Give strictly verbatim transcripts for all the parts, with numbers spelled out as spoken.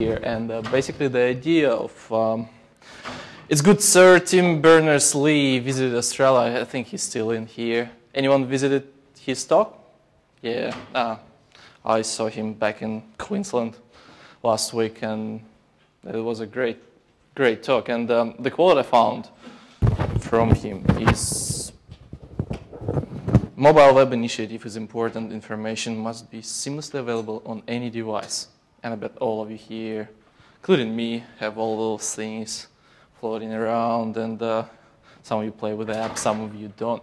here. And uh, basically the idea of um, it's good sir Tim Berners-Lee visited Australia. I think he's still in here. Anyone visited his talk? Yeah, uh, I saw him back in Queensland last week, and it was a great, great talk. And um, the quote I found from him is, mobile web initiative is important. Information must be seamlessly available on any device. And I bet all of you here, including me, have all those things floating around. And uh, some of you play with the app, some of you don't.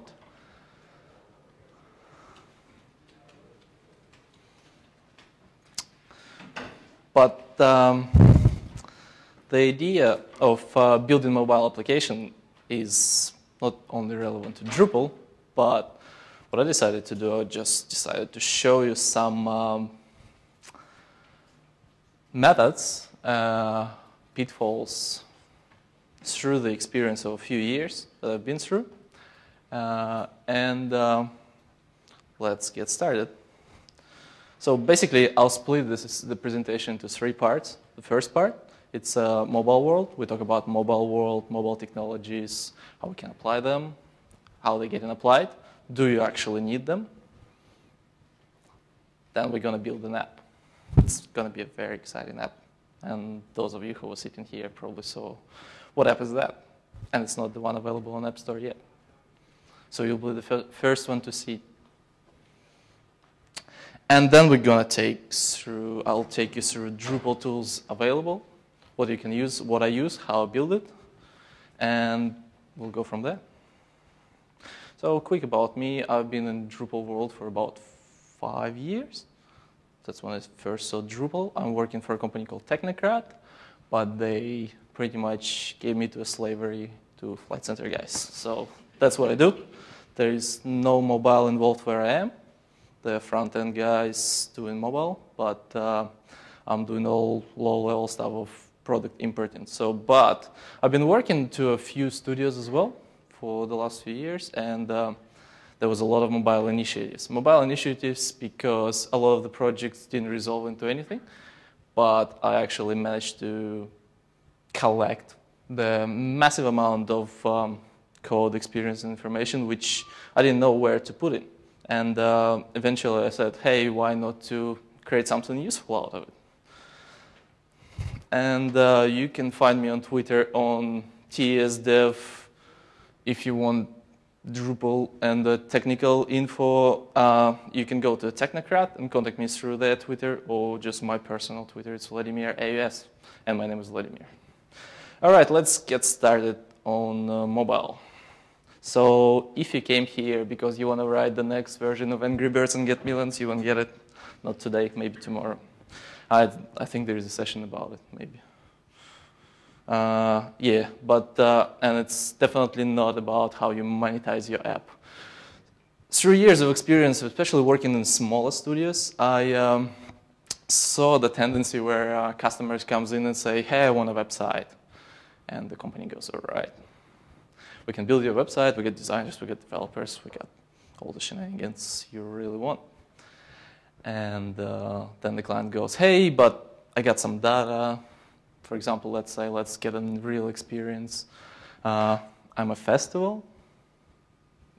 But um, the idea of uh, building mobile application is not only relevant to Drupal, but what I decided to do, I just decided to show you some um, methods, uh, pitfalls through the experience of a few years that I've been through. Uh, and uh, let's get started. So basically, I'll split this, the presentation into three parts. The first part, it's uh, mobile world. We talk about mobile world, mobile technologies, how we can apply them, how they're getting applied, do you actually need them? Then we're going to build an app. It's going to be a very exciting app. And those of you who are sitting here probably saw what app is that. And it's not the one available on App Store yet. So you'll be the fir- first one to see. And then we're gonna take through, I'll take you through Drupal tools available, what you can use, what I use, how I build it, and we'll go from there. So quick about me, I've been in Drupal world for about five years. That's when I first saw Drupal. I'm working for a company called Technocrat, but they pretty much gave me to a slavery to Flight Center guys. So that's what I do. There is no mobile involved where I am. The front-end guys doing mobile, but uh, I'm doing all low-level stuff of product importing. So, but I've been working to a few studios as well for the last few years, and uh, there was a lot of mobile initiatives. Mobile initiatives because a lot of the projects didn't resolve into anything, but I actually managed to collect the massive amount of um, code, experience, and information, which I didn't know where to put in. And uh, eventually I said, hey, why not to create something useful out of it? And uh, you can find me on Twitter on T S Dev if you want Drupal and the technical info. Uh, you can go to Technocrat and contact me through their Twitter or just my personal Twitter. It's Vladimir A U S, and my name is Vladimir. All right, let's get started on uh, mobile. So if you came here because you want to write the next version of Angry Birds and get millions, you won't get it. Not today, maybe tomorrow. I, I think there is a session about it, maybe. Uh, yeah, but, uh, and it's definitely not about how you monetize your app. Through years of experience, especially working in smaller studios, I um, saw the tendency where uh, customers comes in and say, hey, I want a website. And the company goes, all right. We can build your website, we get designers, we get developers, we got all the shenanigans you really want. And uh, then the client goes, hey, but I got some data. For example, let's say, let's get a real experience. Uh, I'm a festival,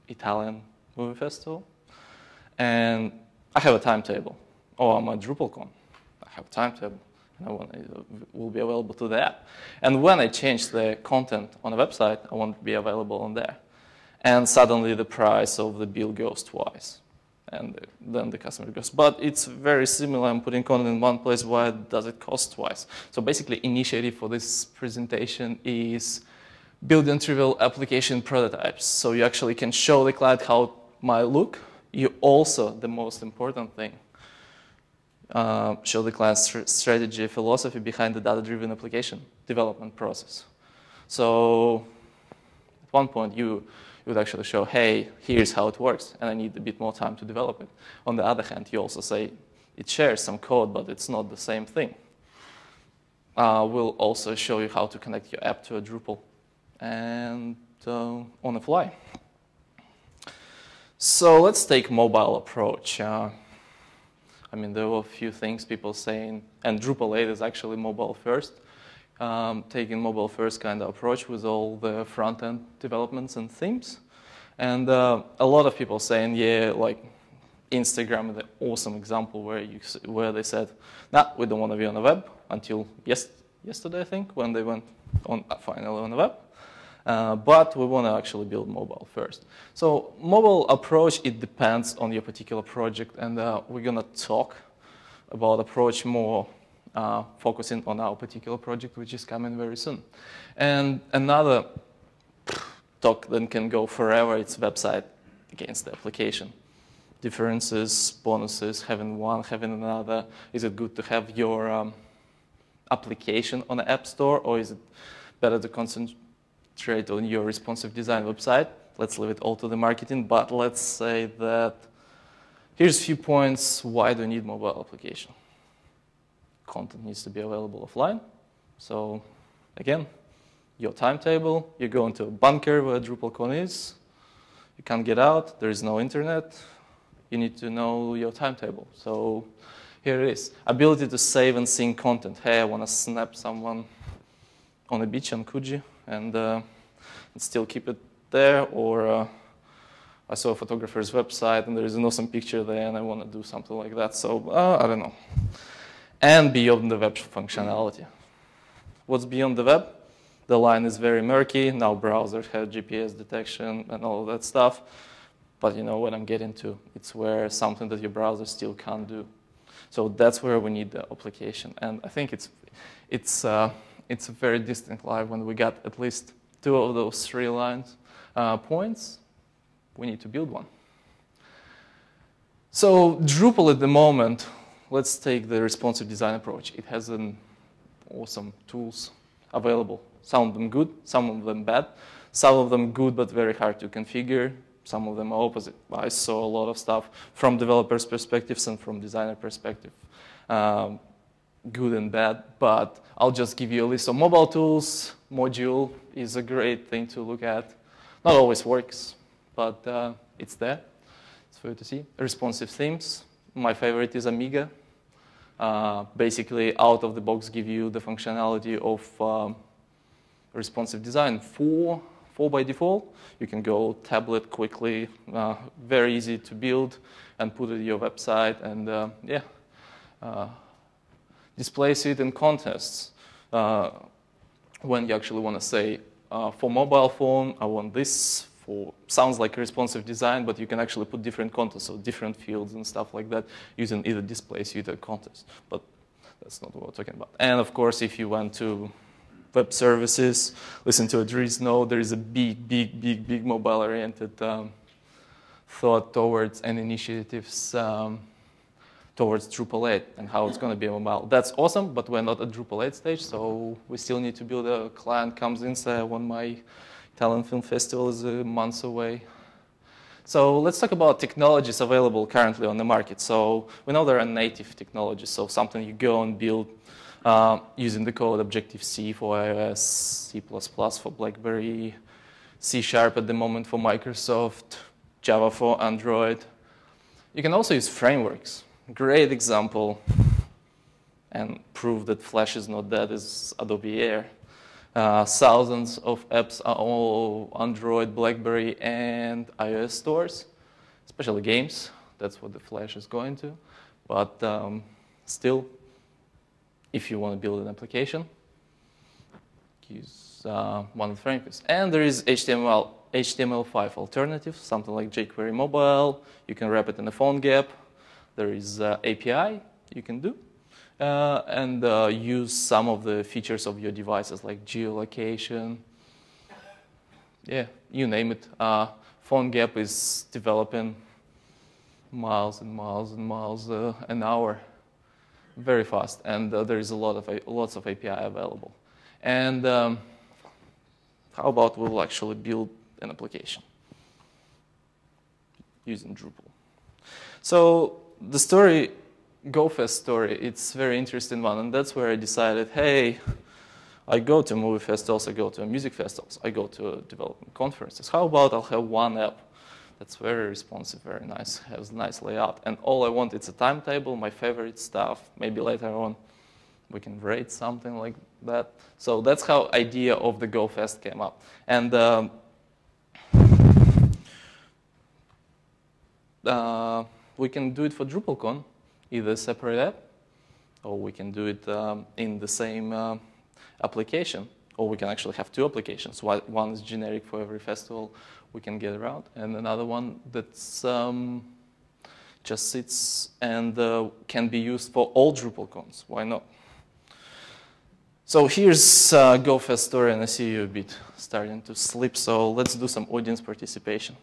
Italian movie festival, and I have a timetable. Or I'm a DrupalCon, I have a timetable. I want it will be available to the app. And when I change the content on a website, I want it to be available on there. And suddenly the price of the bill goes twice. And then the customer goes, but it's very similar. I'm putting content in one place. Why does it cost twice? So basically, initiative for this presentation is building trivial application prototypes. So you actually can show the client how it might look. You also, the most important thing, Uh, show the client strategy, philosophy behind the data-driven application development process. So at one point, you, you would actually show, hey, here's how it works, and I need a bit more time to develop it. On the other hand, you also say, it shares some code, but it's not the same thing. Uh, we'll also show you how to connect your app to a Drupal and uh, on the fly. So let's take mobile approach. Uh, I mean, there were a few things people saying, and Drupal eight is actually mobile first, um, taking mobile first kind of approach with all the front-end developments and themes. And uh, a lot of people saying, yeah, like Instagram is an awesome example where, you, where they said, nah, we don't want to be on the web until yes, yesterday, I think, when they went on, finally on the web. Uh, but we want to actually build mobile first. So mobile approach, it depends on your particular project, and uh, we're going to talk about approach more uh, focusing on our particular project, which is coming very soon. And another talk that can go forever, it's website against the application. Differences, bonuses, having one, having another. Is it good to have your um, application on the App Store, or is it better to concentrate Trade on your responsive design website? Let's leave it all to the marketing, but let's say that here's a few points why do you need mobile application. Content needs to be available offline. So again, your timetable, you go into a bunker where DrupalCon is, you can't get out, there is no internet, you need to know your timetable. So here it is. Ability to save and sync content. Hey, I want to snap someone on the beach on Coogee and uh, still keep it there, or uh, I saw a photographer's website and there is an awesome picture there and I want to do something like that, so uh, I don't know. And beyond the web functionality. What's beyond the web? The line is very murky, now browsers have G P S detection and all that stuff, but you know what I'm getting to, it's where something that your browser still can't do. So that's where we need the application, and I think it's, it's uh, it's a very distinct line. When we got at least two of those three lines uh, points, we need to build one. So Drupal at the moment, let's take the responsive design approach. It has an awesome tools available. Some of them good, some of them bad. Some of them good but very hard to configure. Some of them are opposite. I saw a lot of stuff from developers' perspectives and from designer perspective. Um, good and bad, but I'll just give you a list of mobile tools. Module is a great thing to look at. Not always works, but uh, it's there. It's for you to see. Responsive themes. My favorite is Amiga. Uh, basically, out of the box, give you the functionality of um, responsive design. Four, four by default. You can go tablet quickly, uh, very easy to build, and put it on your website. And uh, yeah. Uh, Display suite in contests, uh, when you actually want to say, uh, for mobile phone, I want this. For sounds like responsive design, but you can actually put different contests, or different fields and stuff like that, using either display suite or contest. But that's not what we're talking about. And of course, if you went to web services, listen to Adri's note, there is a big, big, big, big mobile-oriented um, thought towards and initiatives um, towards Drupal eight and how it's going to be mobile. That's awesome, but we're not at Drupal eight stage, so we still need to build a client comes in, say, I want my Italian Film Festival is a month away. So let's talk about technologies available currently on the market. So we know there are native technologies, so something you go and build uh, using the code Objective-C for iOS, C plus plus for BlackBerry, C sharp at the moment for Microsoft, Java for Android. You can also use frameworks. Great example, and proof that Flash is not dead, is Adobe Air. Uh, thousands of apps are all Android, BlackBerry, and iOS stores, especially games. That's what the Flash is going to. But um, still, if you want to build an application, use uh, one of the frameworks. And there is H T M L, H T M L five alternatives, something like jQuery mobile. You can wrap it in a PhoneGap. There is uh, A P I you can do, uh, and uh, use some of the features of your devices, like geolocation. Yeah, you name it. Uh, PhoneGap is developing miles and miles and miles uh, an hour, very fast, and uh, there is a lot of lots of A P I available. And um, how about we'll actually build an application using Drupal? So the story, GoFest story, it's a very interesting one, and that's where I decided, hey, I go to movie festivals, I go to music festivals, I go to development conferences. How about I'll have one app That's very responsive, very nice, has a nice layout. And all I want is a timetable, my favorite stuff. Maybe later on we can rate something like that. So that's how idea of the GoFest came up. And um, uh, we can do it for DrupalCon, either separate app, or we can do it um, in the same uh, application. Or we can actually have two applications. One is generic for every festival we can get around, and another one that's um, just sits and uh, can be used for all DrupalCons. Why not? So here's uh, GoFest story, and I see you a bit starting to sleep. So let's do some audience participation.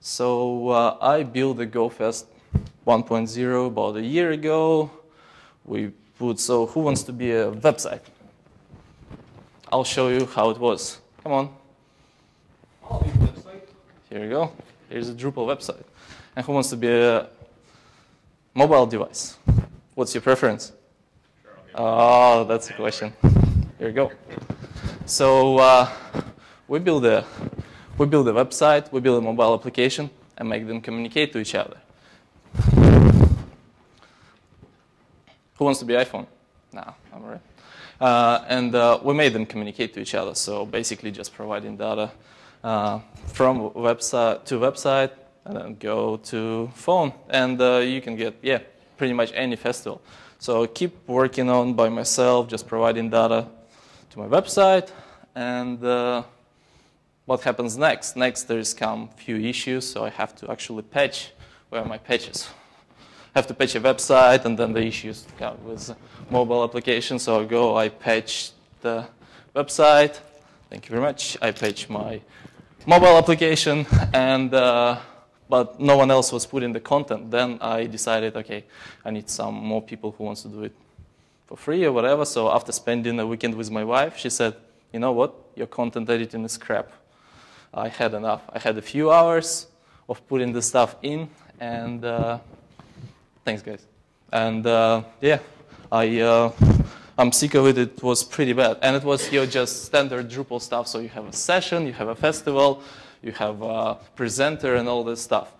So uh, I built the GoFest one point oh about a year ago. We put, so who wants to be a website? I'll show you how it was. Come on. I'll be the website. Here you go. Here's a Drupal website. And who wants to be a mobile device? What's your preference? Sure, oh, that's a question. Here you go. So uh, we build a we build a website, we build a mobile application, and make them communicate to each other. Who wants to be iPhone? No, I'm all right. Uh, and uh, we made them communicate to each other, so basically just providing data uh, from website to website and then go to phone, and uh, you can get, yeah, pretty much any festival. So keep working on by myself, just providing data to my website, and uh, what happens next? Next there's come few issues, so I have to actually patch. Where are my patches? I have to patch a website, and then the issues come with mobile application. So I go, I patch the website. Thank you very much. I patch my mobile application, and uh, but no one else was putting the content. Then I decided, okay, I need some more people who wants to do it for free or whatever. So after spending a weekend with my wife, she said, you know what? Your content editing is crap. I had enough. I had a few hours of putting the stuff in, and uh, thanks, guys. And uh, yeah, I, uh, I'm sick of it. It was pretty bad. And it was your just standard Drupal stuff. So you have a session, you have a festival, you have a presenter and all this stuff.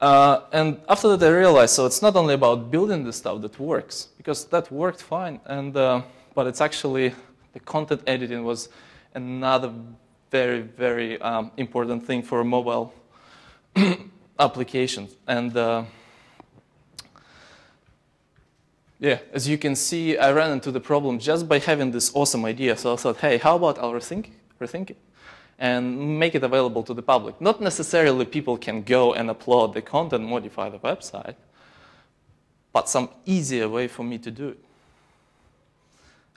Uh, and after that, I realized, so it's not only about building the stuff that works, because that worked fine. And, uh, but it's actually the content editing was another very, very um, important thing for a mobile application. And uh, yeah, as you can see, I ran into the problem just by having this awesome idea. So I thought, hey, how about I'll rethink, rethink it and make it available to the public? Not necessarily people can go and upload the content, modify the website, but some easier way for me to do it.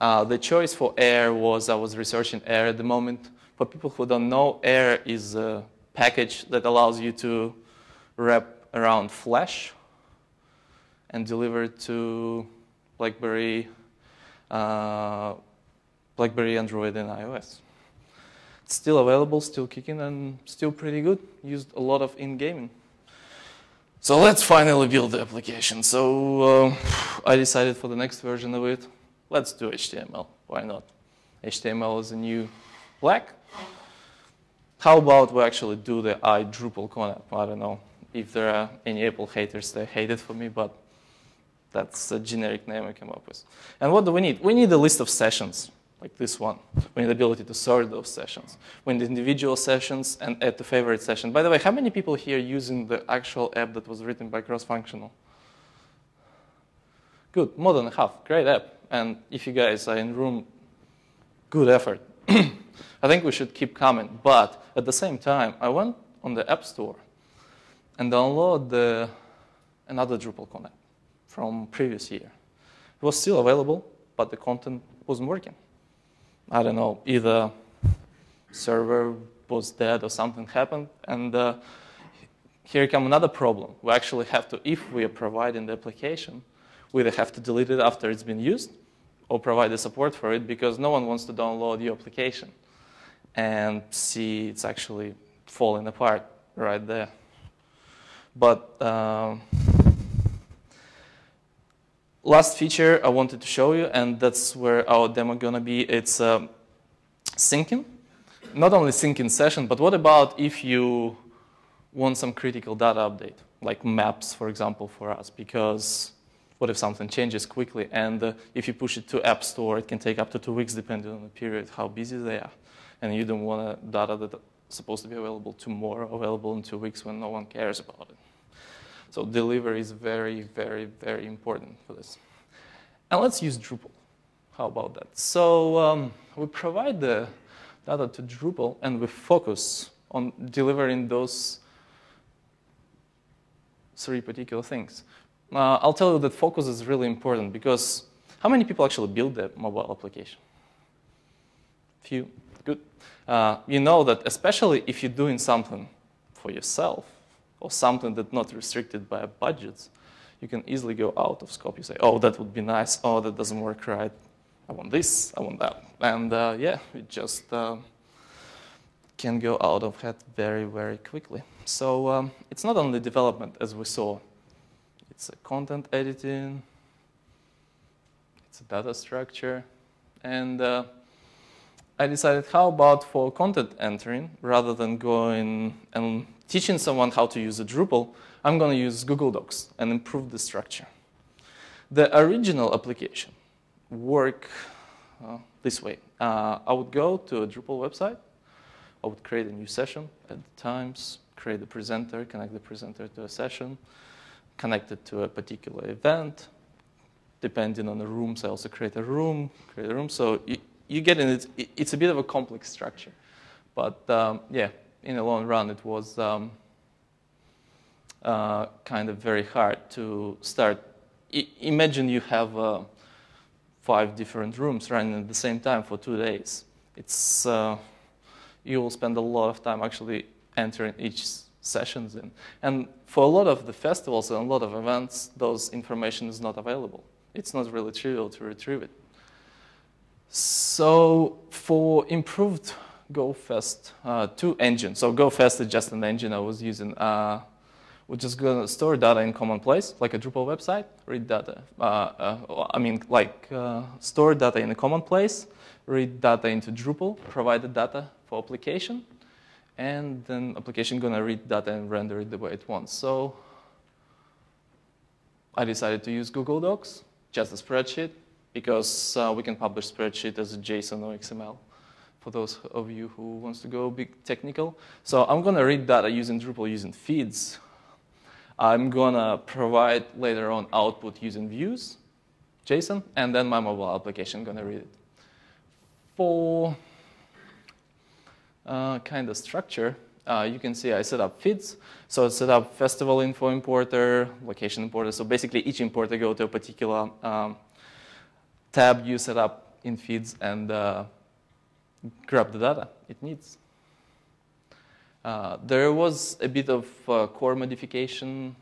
Uh, the choice for Air was, I was researching Air at the moment. For people who don't know, Air is a package that allows you to wrap around Flash and deliver it to BlackBerry, uh, BlackBerry, Android, and iOS. It's still available, still kicking, and still pretty good. Used a lot of in gaming. So let's finally build the application. So uh, I decided for the next version of it, let's do H T M L. Why not? H T M L is a new black. How about we actually do the iDrupalCon app? I don't know if there are any Apple haters. They hate it for me, but that's a generic name I came up with. And what do we need? We need a list of sessions, like this one. We need the ability to sort those sessions. We need individual sessions and add to favorite session. By the way, how many people here using the actual app that was written by cross-functional? Good, more than half. Great app. And if you guys are in room, good effort. I think we should keep coming. But at the same time, I went on the App Store and download the, another DrupalCon app from previous year. It was still available, but the content wasn't working. I don't know, either server was dead or something happened. And uh, here comes another problem. We actually have to, if we are providing the application, we either have to delete it after it's been used or provide the support for it, because no one wants to download your application and see it's actually falling apart right there. But um, last feature I wanted to show you, and that's where our demo gonna be. It's um, syncing. Not only syncing session, but what about if you want some critical data update, like maps, for example, for us, because what if something changes quickly? And uh, if you push it to App Store, it can take up to two weeks, depending on the period, how busy they are. And you don't want data that's supposed to be available tomorrow, available in two weeks when no one cares about it. So delivery is very, very, very important for this. And let's use Drupal. How about that? So um, we provide the data to Drupal, and we focus on delivering those three particular things. Uh, I'll tell you that focus is really important, because how many people actually build their mobile application? Few. Good. Uh, you know that especially if you're doing something for yourself or something that's not restricted by budgets, you can easily go out of scope. You say, oh, that would be nice. Oh, that doesn't work right. I want this. I want that. And uh, yeah, it just uh, can go out of head very, very quickly. So um, it's not only development, as we saw. It's a content editing, it's a data structure, and uh, I decided how about for content entering, rather than going and teaching someone how to use a Drupal, I'm going to use Google Docs and improve the structure. The original application worked uh, this way. Uh, I would go to a Drupal website, I would create a new session at the times, create a presenter, connect the presenter to a session, connected to a particular event. Depending on the rooms, I also create a room, create a room. So you, you get in it, it's a bit of a complex structure. But um, yeah, in the long run, it was um, uh, kind of very hard to start. I, imagine you have uh, five different rooms running at the same time for two days. It's, uh, you will spend a lot of time actually entering each sessions in. And for a lot of the festivals and a lot of events, those information is not available. It's not really trivial to retrieve it. So for improved GoFest uh, two engine, so GoFest is just an engine I was using, uh, which is going to store data in common place, like a Drupal website, read data. Uh, uh, I mean, like uh, store data in a common place, read data into Drupal, provide the data for application, and then application gonna read data and render it the way it wants. So I decided to use Google Docs, just a spreadsheet, because uh, we can publish spreadsheet as a JSON or X M L for those of you who wants to go big technical. So I'm gonna read data using Drupal using feeds. I'm gonna provide later on output using views, JSON, and then my mobile application gonna read it. For Uh, kind of structure, uh, you can see I set up feeds. So I set up festival info importer, location importer. So basically each importer go to a particular um, tab you set up in feeds and uh, grab the data it needs. Uh, there was a bit of uh, core modification,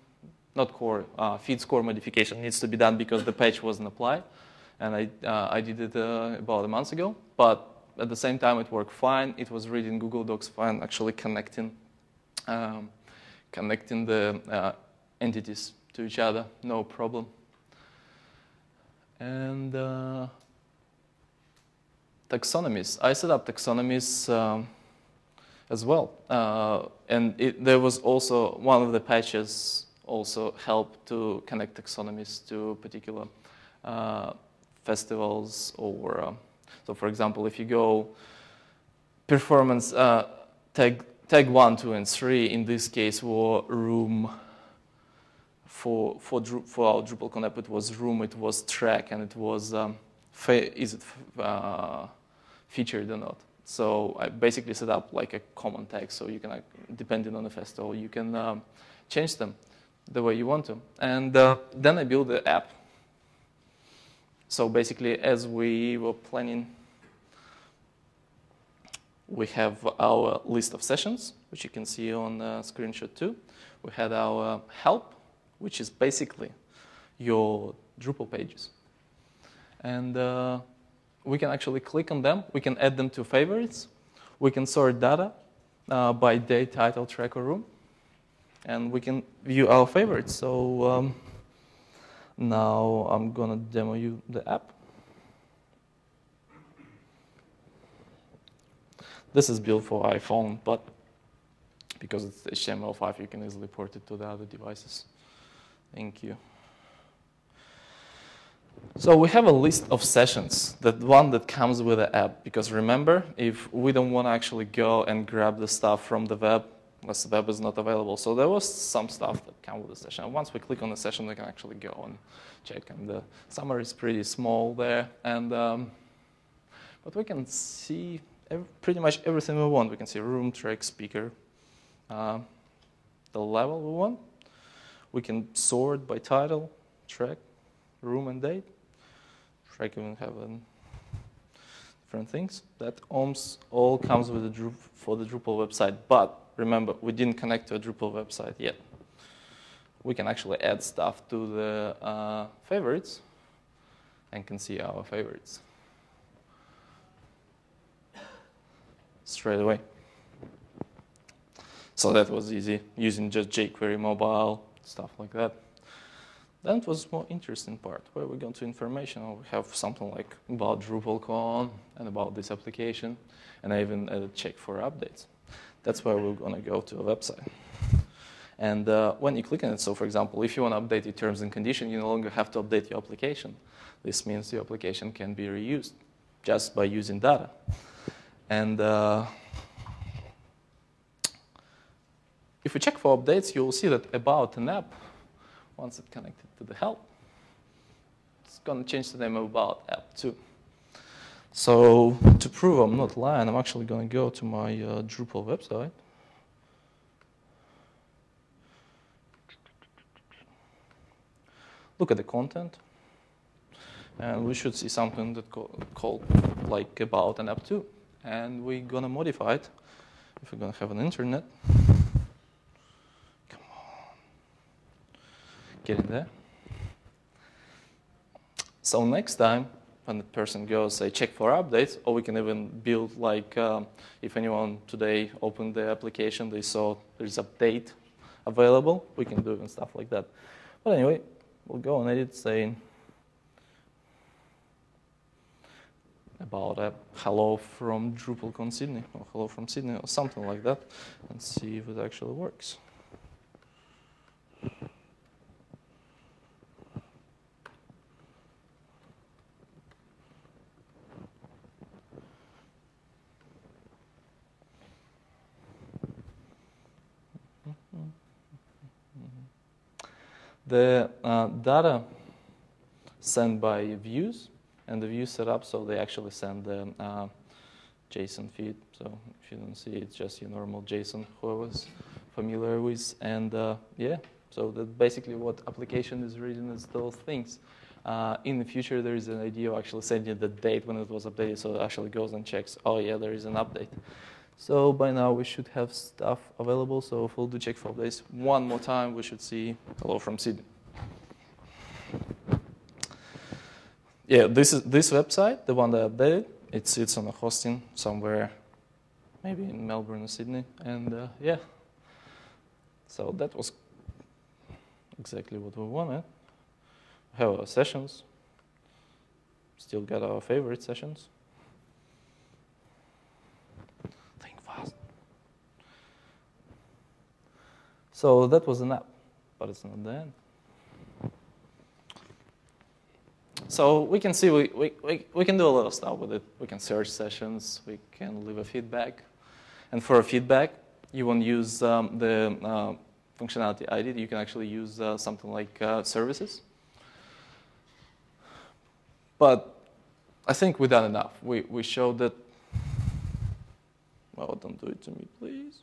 not core, uh, feeds core modification needs to be done because the patch wasn't applied. And I, uh, I did it uh, about a month ago. But at the same time, it worked fine. It was reading Google Docs fine, actually connecting, um, connecting the uh, entities to each other, no problem. And uh, taxonomies. I set up taxonomies um, as well, uh, and it, there was also one of the patches also helped to connect taxonomies to particular uh, festivals or. Uh, So, for example, if you go performance uh, tag, tag one, two, and three, in this case, were room for for for our DrupalCon app. It was room, it was track, and it was um, fa is it uh, featured or not? So I basically set up like a common tag, so you can, like, depending on the festival, you can um, change them the way you want to. And uh, then I build the app. So basically, as we were planning, we have our list of sessions, which you can see on uh, screenshot two. We had our help, which is basically your Drupal pages. And uh, we can actually click on them. We can add them to favorites. We can sort data uh, by day, title, track, or room. And we can view our favorites. So. Um, Now I'm gonna demo you the app. This is built for iPhone, but because it's H T M L five, you can easily port it to the other devices. Thank you. So we have a list of sessions, the one that comes with the app. Because remember, if we don't want to actually go and grab the stuff from the web, unless the web is not available. So there was some stuff that came with the session. Once we click on the session, we can actually go and check. And the summary is pretty small there. And um, but we can see every, pretty much everything we want. We can see room, track, speaker, uh, the level we want. We can sort by title, track, room, and date. Track even have an different things. That almost all comes with the Drupal, for the Drupal website. But remember, we didn't connect to a Drupal website yet. We can actually add stuff to the uh, favorites and can see our favorites straight away. So that was easy, using just jQuery mobile, stuff like that. Then it was more interesting part, where we go to information. We have something like about DrupalCon and about this application, and I even added a check for updates. That's where we're going to go to a website. And uh, when you click on it, so for example, if you want to update your terms and conditions, you no longer have to update your application. This means your application can be reused just by using data. And uh, if we check for updates, you'll see that about an app, once it's connected to the help, it's going to change the name of about app too. So to prove I'm not lying, I'm actually going to go to my uh, Drupal website. Look at the content. And we should see something that co called like about an app too. And we're going to modify it if we're going to have an internet. Come on. Get in there. So next time, when the person goes, say, check for updates, or we can even build like, um, if anyone today opened the application, they saw there's update available, we can do it and stuff like that. But anyway, we'll go and edit, saying about a hello from DrupalCon Sydney, or hello from Sydney, or something like that, and see if it actually works. The uh, data sent by views, and the views set up so they actually send the uh, JSON feed. So if you don't see it, it's just your normal JSON, whoever's familiar with. And uh, yeah, so that basically what application is reading is those things. Uh, in the future, there is an idea of actually sending the date when it was updated, so it actually goes and checks, oh yeah, there is an update. So by now we should have stuff available. So if we'll do check for updates one more time, we should see hello from Sydney. Yeah, this is this website, the one that I updated. It sits on a hosting somewhere, maybe in Melbourne or Sydney. And uh, yeah, so that was exactly what we wanted. We have our sessions. Still got our favorite sessions. So that was an app, but it's not the end. So we can see we, we, we, we can do a lot of stuff with it. We can search sessions. We can leave a feedback. And for a feedback, you won't use um, the uh, functionality I did. You can actually use uh, something like uh, services. But I think we've done enough. We, we showed that, well, don't do it to me, please.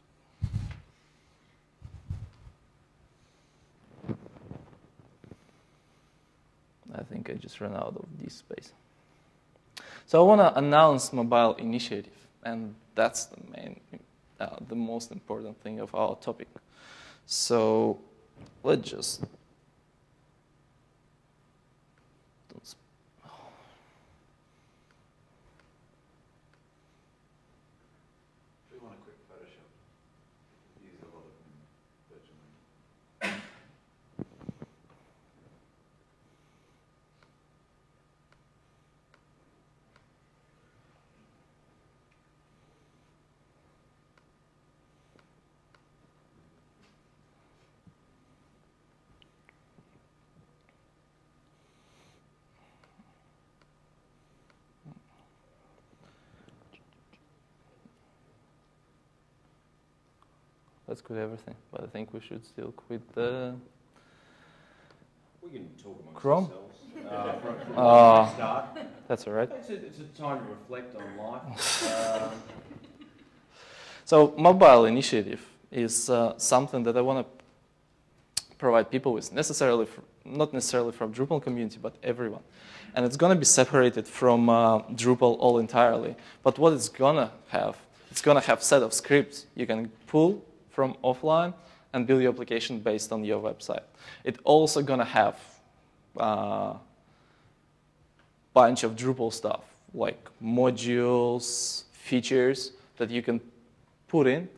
I think I just ran out of this space. So I want to announce mobile initiative, and that's the main, uh, the most important thing of our topic. So let's just. Don't oh. Do you want a quick Photoshop? Use a lot of virtual. Let's quit everything. But I think we should still quit the... We can talk amongst Chrome? Ourselves. Uh, from, from uh, the start. That's all right. It's a, it's a time to reflect on life. um. So mobile initiative is uh, something that I want to provide people with, necessarily for, not necessarily from Drupal community, but everyone. And it's going to be separated from uh, Drupal all entirely. But what it's going to have, it's going to have a set of scripts you can pull from offline and build your application based on your website. It's also going to have a uh, bunch of Drupal stuff, like modules, features that you can put in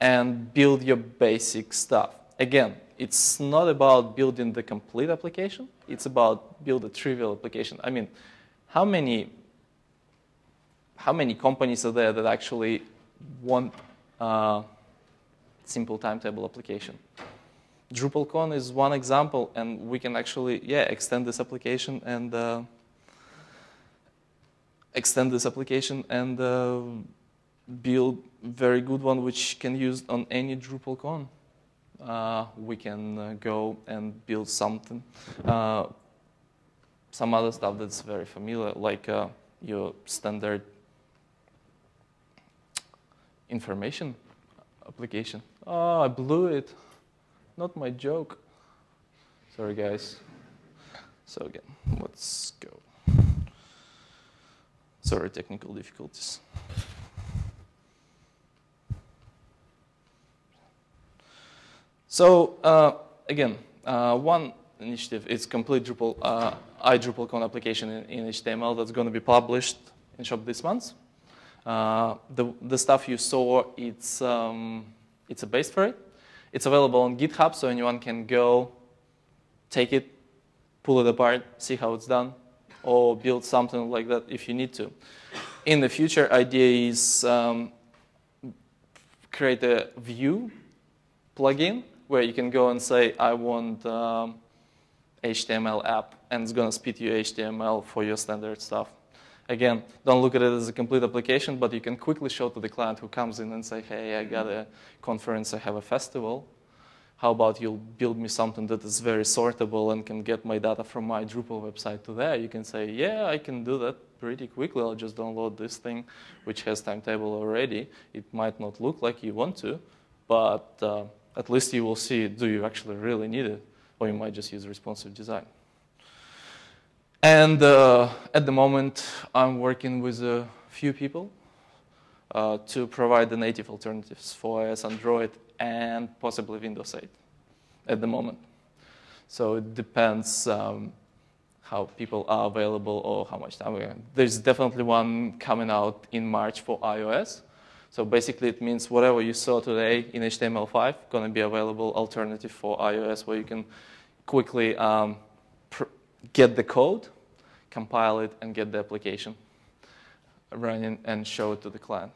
and build your basic stuff. Again, it's not about building the complete application. It's about build a trivial application. I mean, how many, how many companies are there that actually want uh, simple timetable application? DrupalCon is one example, and we can actually, yeah, extend this application and uh, extend this application and uh, build a very good one which can use on any DrupalCon. Uh, we can uh, go and build something, uh, some other stuff that's very familiar, like uh, your standard information application. Oh, I blew it. Not my joke. Sorry, guys. So again, let's go. Sorry, technical difficulties. So uh, again, uh, one initiative is complete Drupal, uh, iDrupalCon application in, in H T M L that's going to be published in shop this month. Uh, the, the stuff you saw, it's, um, it's a base for it. It's available on GitHub, so anyone can go, take it, pull it apart, see how it's done, or build something like that if you need to. In the future, idea is um, create a view plugin where you can go and say, I want um, H T M L app, and it's going to spit you H T M L for your standard stuff. Again, don't look at it as a complete application, but you can quickly show to the client who comes in and say, hey, I got a conference, I have a festival. How about you'll build me something that is very sortable and can get my data from my Drupal website to there? You can say, yeah, I can do that pretty quickly. I'll just download this thing, which has timetable already. It might not look like you want to, but uh, at least you will see, do you actually really need it? Or you might just use responsive design. And uh, at the moment, I'm working with a few people uh, to provide the native alternatives for iOS, Android, and possibly Windows eight at the moment. So it depends um, how people are available or how much time we have. There's definitely one coming out in March for iOS. So basically, it means whatever you saw today in H T M L five going to be available alternative for iOS, where you can quickly um, pr get the code, compile it, and get the application running and show it to the client.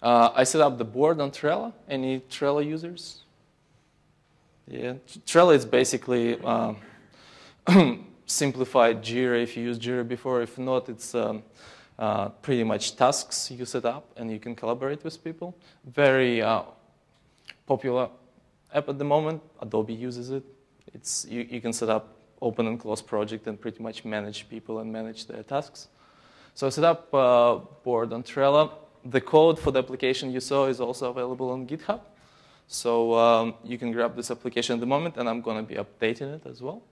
Uh, I set up the board on Trello. Any Trello users? Yeah, Trello is basically um, simplified JIRA if you used JIRA before. If not, it's um, uh, pretty much tasks you set up and you can collaborate with people. Very uh, popular app at the moment. Adobe uses it. It's, you, you can set up open and close project and pretty much manage people and manage their tasks. So I set up uh, board on Trello. The code for the application you saw is also available on GitHub. So um, you can grab this application at the moment, and I'm going to be updating it as well.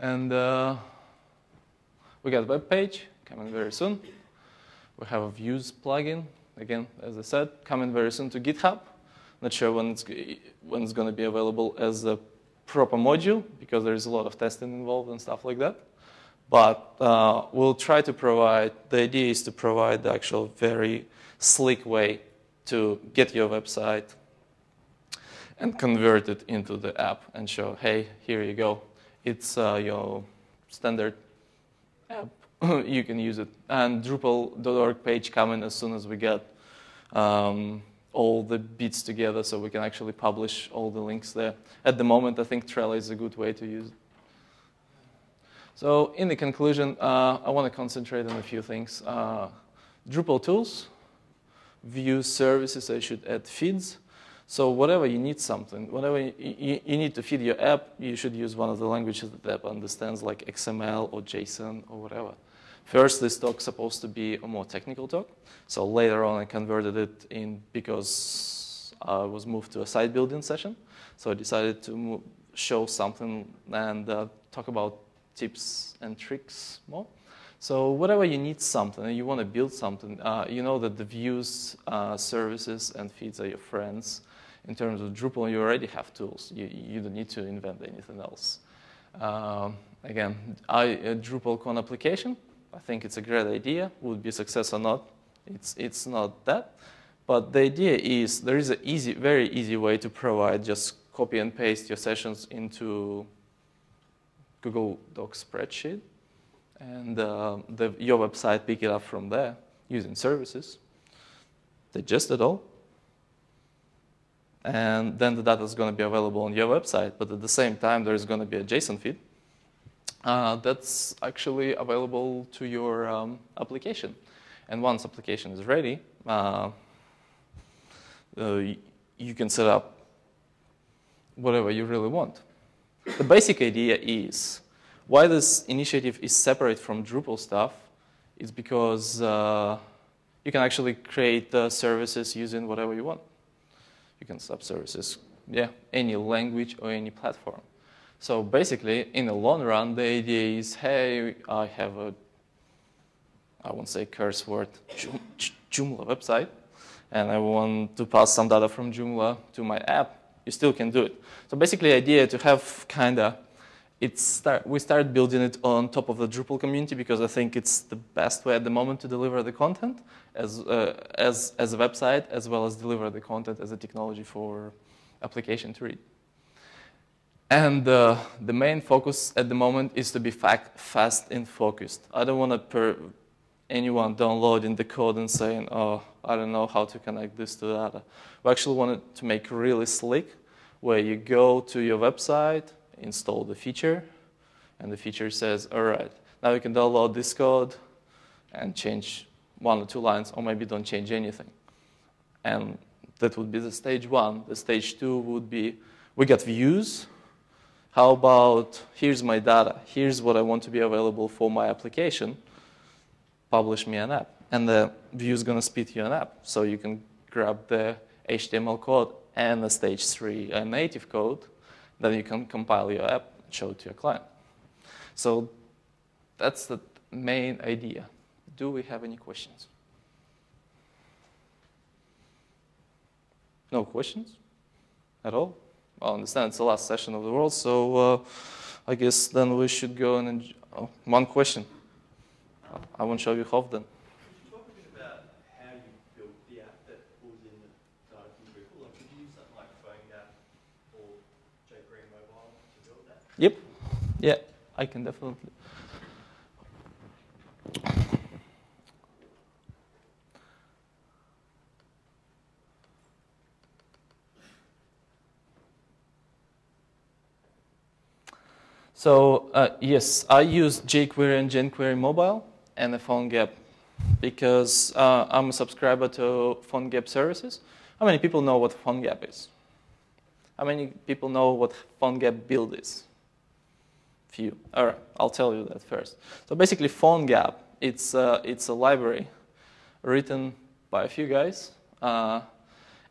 And uh, we got a web page coming very soon. We have a views plugin. Again, as I said, coming very soon to GitHub. Not sure when it's, when it's going to be available as a proper module, because there is a lot of testing involved and stuff like that. But uh, we'll try to provide, the idea is to provide the actual very slick way to get your website and convert it into the app and show, hey, here you go. It's uh, your standard app. You can use it. And Drupal dot org page coming as soon as we get um, all the bits together, so we can actually publish all the links there. At the moment, I think Trello is a good way to use it. So in the conclusion, uh, I want to concentrate on a few things. Uh, Drupal tools, view services, I should add feeds. So whatever you need something, whenever you, you, you need to feed your app, you should use one of the languages that the app understands, like X M L or JSON or whatever. First, this talk's supposed to be a more technical talk. So later on, I converted it in because I was moved to a site building session. So I decided to move, show something and uh, talk about tips and tricks more. So whatever you need something and you want to build something, uh, you know that the views, uh, services, and feeds are your friends. In terms of Drupal, you already have tools. You, you don't need to invent anything else. Uh, again, I, a DrupalCon application, I think it's a great idea. Would it be a success or not? It's, it's not that. But the idea is there is an easy, very easy way to provide just copy and paste your sessions into Google Docs spreadsheet. And uh, the, your website pick it up from there using services. Digest it all. And then the data is going to be available on your website. But at the same time, there is going to be a JSON feed uh, that's actually available to your um, application. And once application is ready, uh, uh, you can set up whatever you really want. The basic idea is, why this initiative is separate from Drupal stuff is because uh, you can actually create uh, services using whatever you want. You can sub-services, yeah, any language or any platform. So basically, in the long run, the idea is, hey, I have a, I won't say curse word, Joomla website, and I want to pass some data from Joomla to my app. You still can do it. So basically, the idea to have kind of It start, we started building it on top of the Drupal community because I think it's the best way at the moment to deliver the content as, uh, as, as a website, as well as deliver the content as a technology for application to read. And uh, the main focus at the moment is to be fact, fast and focused. I don't want to anyone downloading the code and saying, oh, I don't know how to connect this to that. We actually wanted to make really slick where you go to your website, install the feature, and the feature says, all right, now you can download this code and change one or two lines, or maybe don't change anything. And that would be the stage one. The stage two would be, we got views. How about, here's my data. Here's what I want to be available for my application. Publish me an app. And the view is going to spit you an app. So you can grab the H T M L code and the stage three a native code. Then you can compile your app and show it to your client. So that's the main idea. Do we have any questions? No questions at all? I understand it's the last session of the world, so uh, I guess then we should go and enjoy. Oh, one question. I won't show you half then. Yep, yeah, I can definitely. So uh, yes, I use jQuery and jQuery mobile and the PhoneGap because uh, I'm a subscriber to PhoneGap services. How many people know what PhoneGap is? How many people know what PhoneGap build is? Few. All right, I'll tell you that first. So basically, PhoneGap, it's uh, it's a library written by a few guys, uh,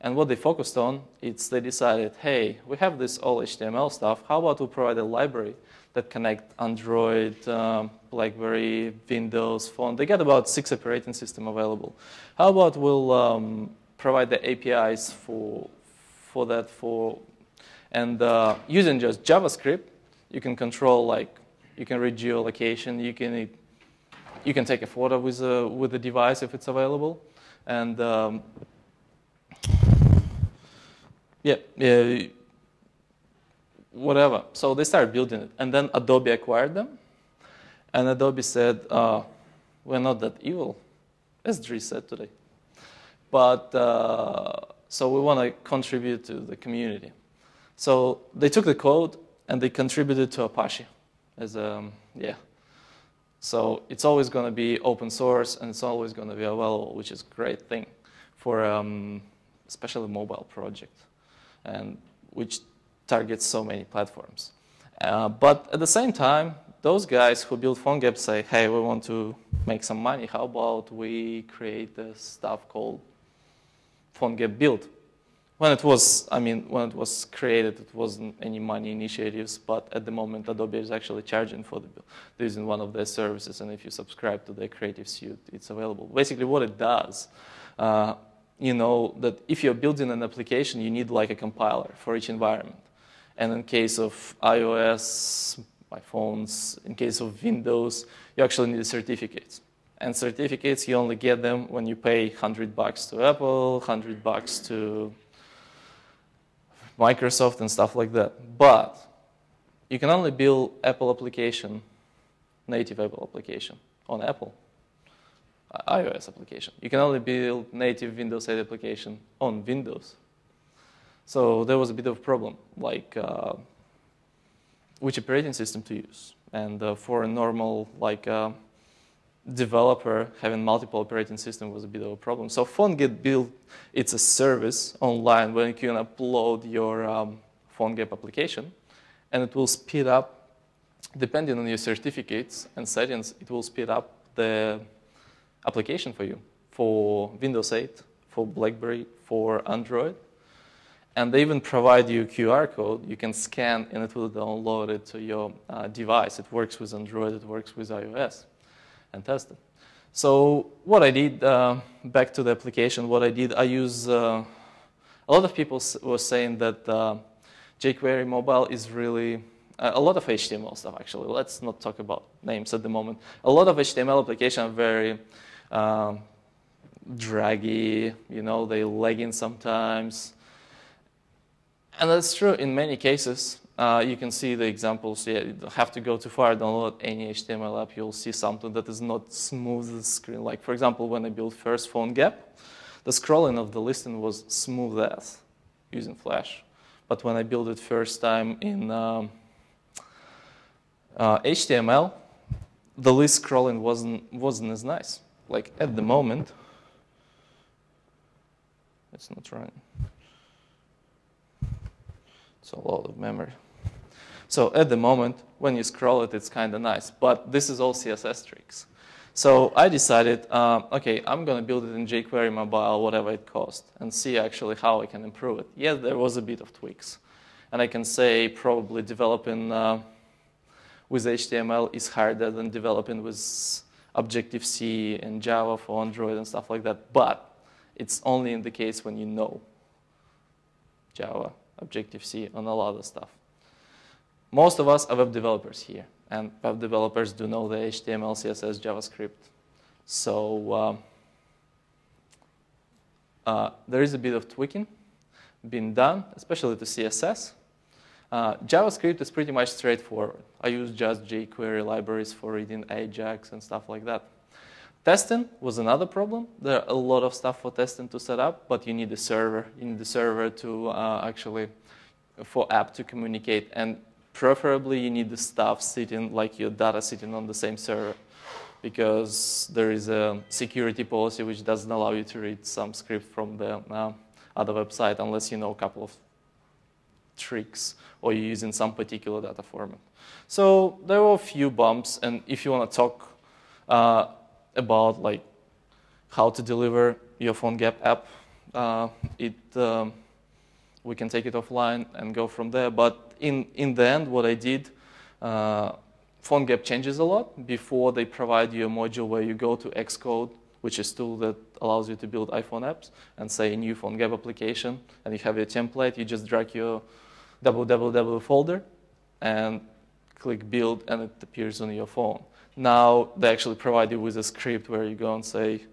and what they focused on, it's they decided, hey, we have this all H T M L stuff. How about we provide a library that connect Android, um, BlackBerry, Windows Phone? They got about six operating systems available. How about we'll um, provide the A P Is for for that for and uh, using just JavaScript. You can control, like, you can read geolocation. You can you can take a photo with a with the device if it's available, and um, yeah, yeah, whatever. So they started building it, and then Adobe acquired them, and Adobe said, uh, "We're not that evil," as Dri said today. But uh, so we want to contribute to the community. So they took the code. And they contributed to Apache as um yeah. So it's always going to be open source and it's always going to be available, which is a great thing. for um, especially mobile project, and which targets so many platforms. Uh, but at the same time, those guys who build PhoneGap say, hey, we want to make some money. How about we create this stuff called PhoneGap Build? When it was, I mean, when it was created, it wasn't any money initiatives, but at the moment, Adobe is actually charging for the build. They're using one of their services, and if you subscribe to their creative suite, it's available. Basically, what it does, uh, you know, that if you're building an application, you need like a compiler for each environment. And in case of iOS, my phones, in case of Windows, you actually need certificates. And certificates, you only get them when you pay one hundred bucks to Apple, one hundred bucks to Microsoft and stuff like that. But you can only build Apple application, native Apple application on Apple, iOS application. You can only build native Windows eight application on Windows. So there was a bit of a problem, like uh, which operating system to use. And uh, for a normal like uh, developer, having multiple operating systems was a bit of a problem. So PhoneGap Build, it's a service online where you can upload your um, PhoneGap application, and it will speed up, depending on your certificates and settings, it will speed up the application for you, for Windows eight, for BlackBerry, for Android. And they even provide you a Q R code. You can scan, and it will download it to your uh, device. It works with Android. It works with iOS, and test it. So what I did, uh, back to the application, what I did, I use, uh, a lot of people were saying that uh, jQuery mobile is really, uh, a lot of H T M L stuff, actually. Let's not talk about names at the moment. A lot of H T M L applications are very um, draggy. You know, they lagging sometimes. And that's true in many cases. Uh, you can see the examples. Yeah, you don't have to go too far. Download any H T M L app. You'll see something that is not smooth as the screen. Like, for example, when I built first PhoneGap, the scrolling of the listing was smooth as using Flash. But when I built it first time in um, uh, H T M L, the list scrolling wasn't, wasn't as nice. Like, at the moment, it's not running. It's a lot of memory. So at the moment, when you scroll it, it's kind of nice. But this is all C S S tricks. So I decided, uh, OK, I'm going to build it in jQuery mobile, whatever it costs, and see actually how I can improve it. Yeah, there was a bit of tweaks. And I can say probably developing uh, with H T M L is harder than developing with Objective-C and Java for Android and stuff like that. But it's only in the case when you know Java, Objective-C, and a lot of stuff. Most of us are web developers here, and web developers do know the H T M L, C S S, JavaScript. So um, uh, there is a bit of tweaking being done, especially to C S S. Uh, JavaScript is pretty much straightforward. I use just jQuery libraries for reading Ajax and stuff like that. Testing was another problem. There are a lot of stuff for testing to set up, but you need a server. You need the server to uh, actually, for app to communicate. And preferably, you need the stuff sitting, like your data sitting on the same server, because there is a security policy which doesn't allow you to read some script from the uh, other website unless you know a couple of tricks or you're using some particular data format. So there were a few bumps. And if you want to talk uh, about like how to deliver your PhoneGap app, uh, it um, we can take it offline and go from there. But in in the end, what I did, uh, PhoneGap changes a lot. Before, they provide you a module where you go to Xcode, which is a tool that allows you to build iPhone apps, and say new PhoneGap application, and you have your template. You just drag your www folder and click build, and it appears on your phone. Now they actually provide you with a script where you go and say,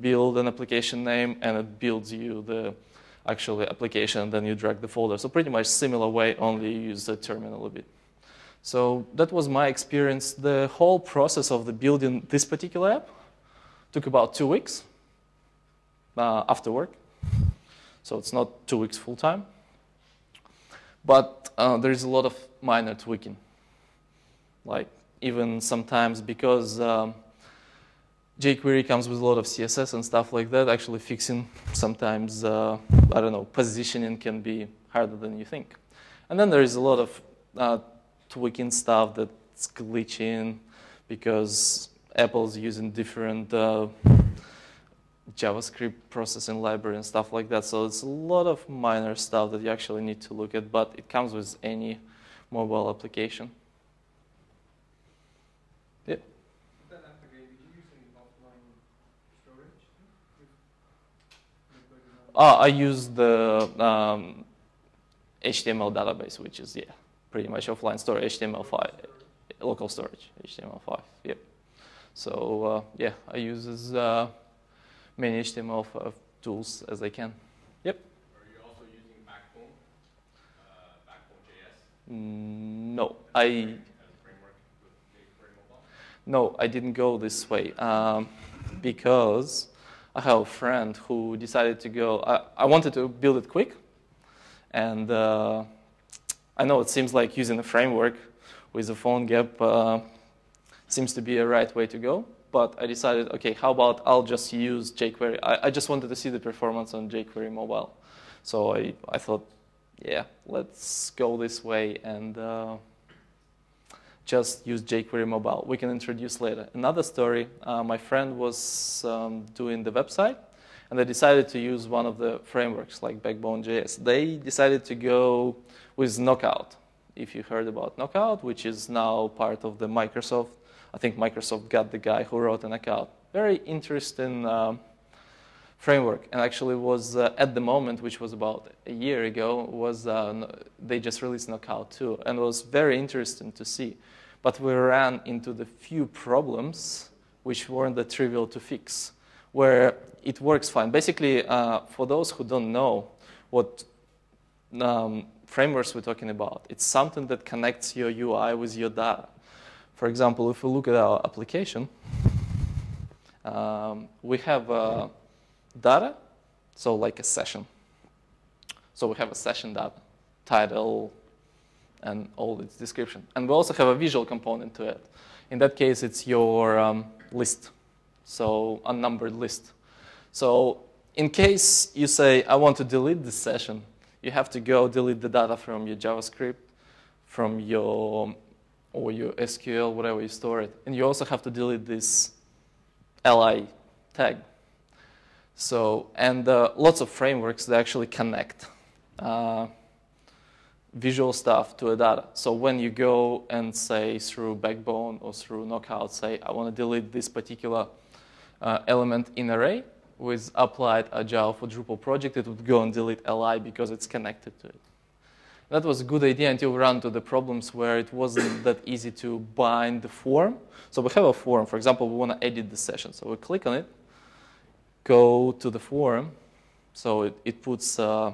build an application name, and it builds you the actual application, and then you drag the folder. So pretty much similar way, only you use the terminal a bit. So that was my experience. The whole process of the building this particular app took about two weeks uh, after work. So it's not two weeks full time. But uh, there is a lot of minor tweaking. Like, even sometimes because um, jQuery comes with a lot of C S S and stuff like that. Actually fixing sometimes, uh, I don't know, positioning can be harder than you think. And then there is a lot of uh, tweaking stuff that's glitching because Apple's using different uh, JavaScript processing library and stuff like that. So it's a lot of minor stuff that you actually need to look at, but it comes with any mobile application. Yeah. Oh, I use the um, H T M L database, which is, yeah, pretty much offline storage, H T M L five, local storage, H T M L five, yep. So, uh, yeah, I use as uh, many H T M L uh, tools as I can, yep. Are you also using Backbone, uh, Backbone.js? No, I, as a framework with jQuery mobile? No, I didn't go this way um, because I have a friend who decided to go. I, I wanted to build it quick, and uh, I know it seems like using a framework with a PhoneGap uh, seems to be a right way to go, but I decided, okay, how about I'll just use jQuery. I, I just wanted to see the performance on jQuery mobile, so I, I thought, yeah, let's go this way and uh, just use jQuery mobile. We can introduce later. Another story, uh, my friend was um, doing the website, and they decided to use one of the frameworks like Backbone.js. They decided to go with Knockout, if you heard about Knockout, which is now part of the Microsoft. I think Microsoft got the guy who wrote Knockout. Very interesting um, framework, and actually was uh, at the moment, which was about a year ago, was uh, they just released Knockout too, and it was very interesting to see. But we ran into the few problems which weren't that trivial to fix, where it works fine. Basically, uh, for those who don't know what um, frameworks we're talking about, it's something that connects your U I with your data. For example, if we look at our application, um, we have uh, data, so like a session. So we have a session data, title, and all its description. And we also have a visual component to it. In that case, it's your um, list, so unnumbered list. So in case you say, I want to delete this session, you have to go delete the data from your JavaScript, from your, or your S Q L, whatever you store it. And you also have to delete this li tag. So, and uh, lots of frameworks that actually connect uh, visual stuff to a data. So when you go and say through Backbone or through Knockout, say, I want to delete this particular uh, element in array with applied agile for Drupal project, it would go and delete li because it's connected to it. That was a good idea until we ran into the problems where it wasn't that easy to bind the form. So we have a form. For example, we want to edit the session. So we click on it, go to the form. So it, it puts uh,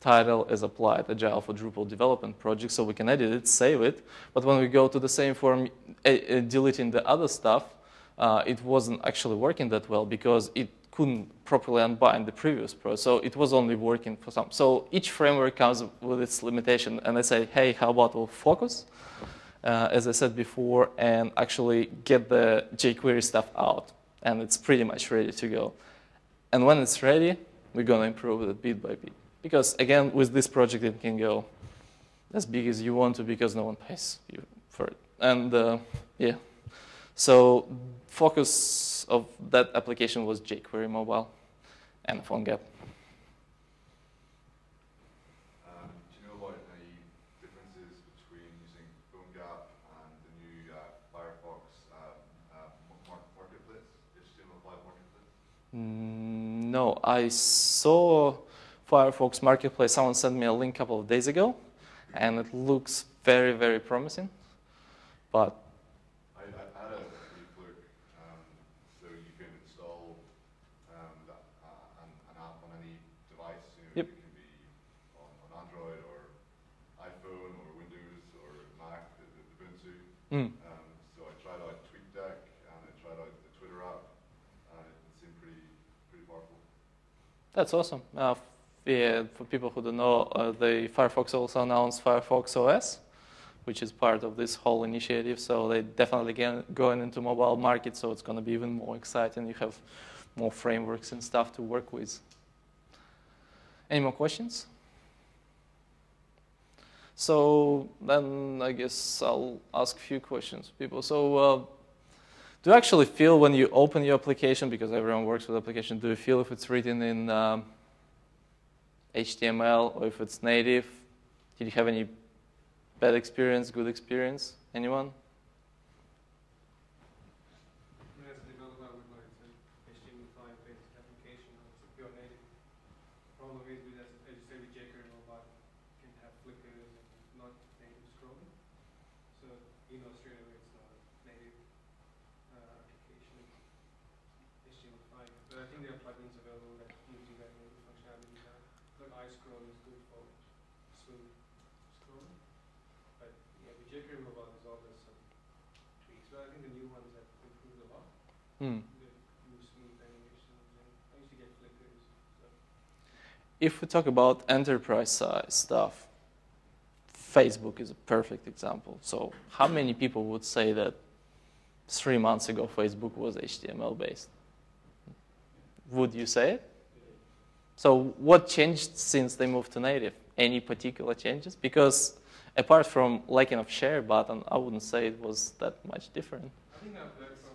title as applied agile for Drupal development project. So we can edit it, save it. But when we go to the same form, a, a deleting the other stuff, uh, it wasn't actually working that well because it couldn't properly unbind the previous pro, so it was only working for some. So each framework comes with its limitation, and I say, hey, how about we'll focus, uh, as I said before, and actually get the jQuery stuff out, and it's pretty much ready to go. And when it's ready, we're going to improve it bit by bit. Because again, with this project, it can go as big as you want to because no one pays you for it. And uh, yeah, so focus of that application was jQuery mobile and PhoneGap. Um, do you know about any differences between using PhoneGap and the new uh, Firefox uh, uh, Marketplace, H T M L five Marketplace? Mm, no, I saw Firefox Marketplace. Someone sent me a link a couple of days ago, and it looks very, very promising, but Mm. Um, so I tried out TweetDeck and I tried out the Twitter app, and it seemed pretty, pretty powerful. That's awesome. Uh, yeah, for people who don't know, uh, the Firefox also announced Firefox O S, which is part of this whole initiative. So they definitely get going into mobile market, so it's going to be even more exciting. You have more frameworks and stuff to work with. Any more questions? So then I guess I'll ask a few questions, people. So uh, do you actually feel when you open your application, because everyone works with application, do you feel if it's written in um, H T M L or if it's native? Did you have any bad experience, good experience? Anyone? Hmm. If we talk about enterprise size stuff, Facebook is a perfect example. So how many people would say that three months ago Facebook was H T M L based? Would you say it? So what changed since they moved to native? Any particular changes? Because apart from lacking of share button, I wouldn't say it was that much different. I think I've heard from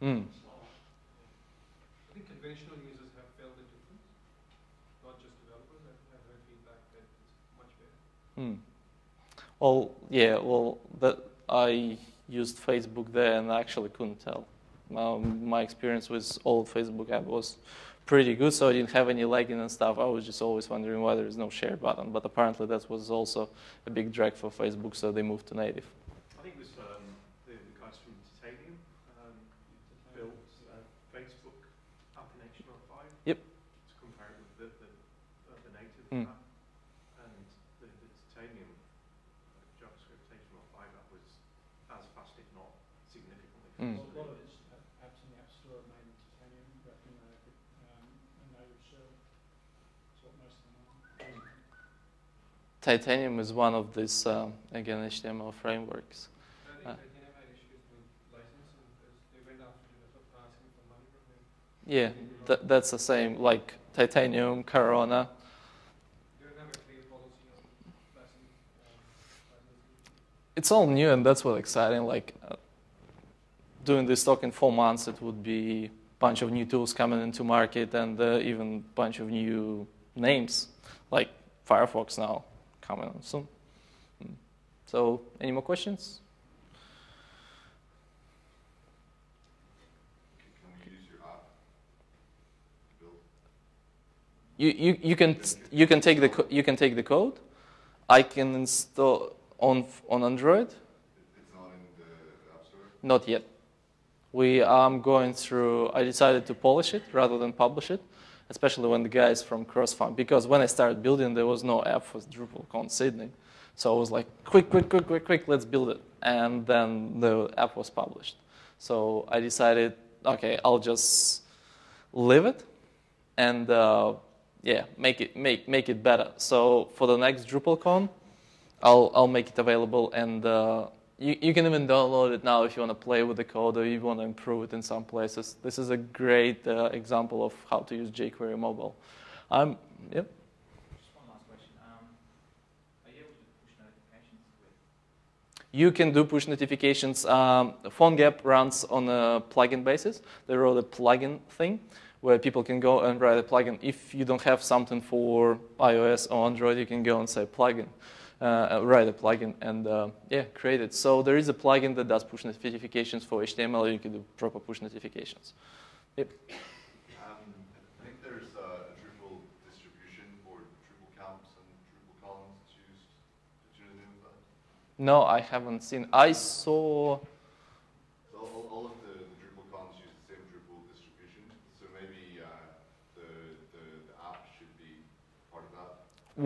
Mm. I think conventional users have felt the difference, not just developers. I've heard feedback that it's much better. Mm. Well, yeah, well, that I used Facebook there and I actually couldn't tell. Um, my experience with old Facebook app was pretty good, so I didn't have any lagging and stuff. I was just always wondering why there is no share button, but apparently that was also a big drag for Facebook, so they moved to native. I think it was um, the, the guys from Titanium. Yep. To compare it with the, the, uh, the native mm. app, and the, the Titanium uh, JavaScript H T M L five app was as fast, if not significantly faster. Mm. Well, a lot of its apps in the App Store are made in Titanium, but in a, um, a native shell. That's what most of them are. Mm. Titanium is one of these, um, again, H T M L frameworks. Uh, Titanium had issues with licensing because they went after developers asking for money from them. Yeah. Th that's the same, like Titanium, Corona. It's all new, and that's what's exciting. Like uh, doing this talk in four months, it would be a bunch of new tools coming into market, and uh, even a bunch of new names, like Firefox now coming on soon. So, any more questions? You, you you can you can take the you can take the code. I can install on on Android. It's not in the App Store. Not yet. We are um, going through. I decided to polish it rather than publish it, especially when the guys from Crossfund. Because when I started building, there was no app for DrupalCon Sydney, so I was like, quick, quick, quick, quick, quick, let's build it. And then the app was published. So I decided, okay, I'll just leave it, and. Uh, Yeah, make it make make it better. So for the next DrupalCon, I'll I'll make it available, and uh, you you can even download it now if you want to play with the code or you want to improve it in some places. This is a great uh, example of how to use jQuery mobile. Um, yep. Just one last question. Um, are you able to push notifications? You can do push notifications. Um, PhoneGap runs on a plugin basis. They wrote a plugin thing, where people can go and write a plugin. If you don't have something for iOS or Android, you can go and say plugin, uh, write a plugin, and uh, yeah, create it. So there is a plugin that does push notifications for H T M L. You can do proper push notifications. Yep. Um, I think there's a Drupal distribution for Drupal camps and Drupal columns that's used. Did you know about that? No, I haven't seen. I saw.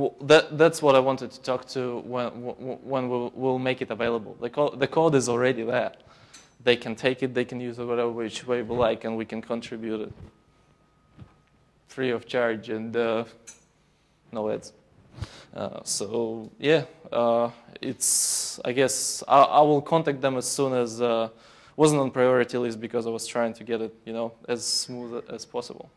Well, that, that's what I wanted to talk to when, when we'll, we'll make it available. The, co the code is already there. They can take it, they can use it whatever which way we like, and we can contribute it free of charge and uh, no ads. Uh, so yeah, uh, it's, I guess I, I will contact them as soon as, uh, wasn't on priority list because I was trying to get it, you know, as smooth as possible.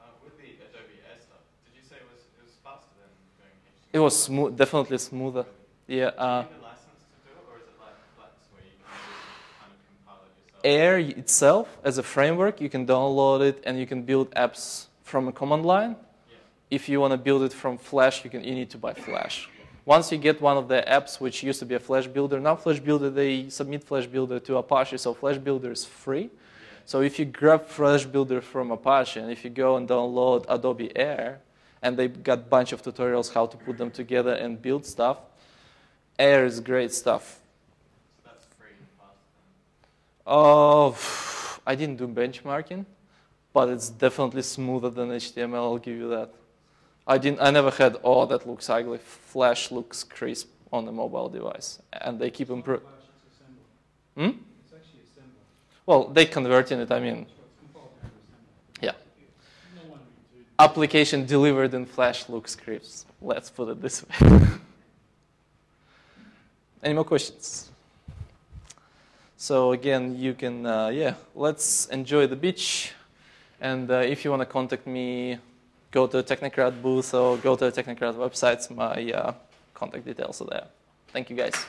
Uh, with the Adobe Air stuff, did you say it was, it was faster than going H T M L? It was smooth, definitely smoother. Yeah. Uh, do you need a license to do it, or is it like Flex where you can just kind of compile it yourself? Air itself as a framework, you can download it and you can build apps from a command line. If you want to build it from Flash, you, can, you need to buy Flash. Once you get one of the apps, which used to be a Flash Builder, now Flash Builder, they submit Flash Builder to Apache, so Flash Builder is free. So if you grab Flash Builder from Apache, and if you go and download Adobe Air, and they got a bunch of tutorials how to put them together and build stuff, Air is great stuff. So that's free and fast then? Oh, I didn't do benchmarking, but it's definitely smoother than H T M L, I'll give you that. I didn't. I never had. Oh, that looks ugly. Flash looks crisp on a mobile device, and they keep improving. Hmm? It's actually assembled. Well, they converting it. I mean, yeah. Application delivered in Flash looks crisp. Let's put it this way. Any more questions? So again, you can. Uh, yeah, let's enjoy the beach, and uh, if you want to contact me. Go to a Technocrat booth or go to a Technocrat website. My uh, contact details are there. Thank you, guys.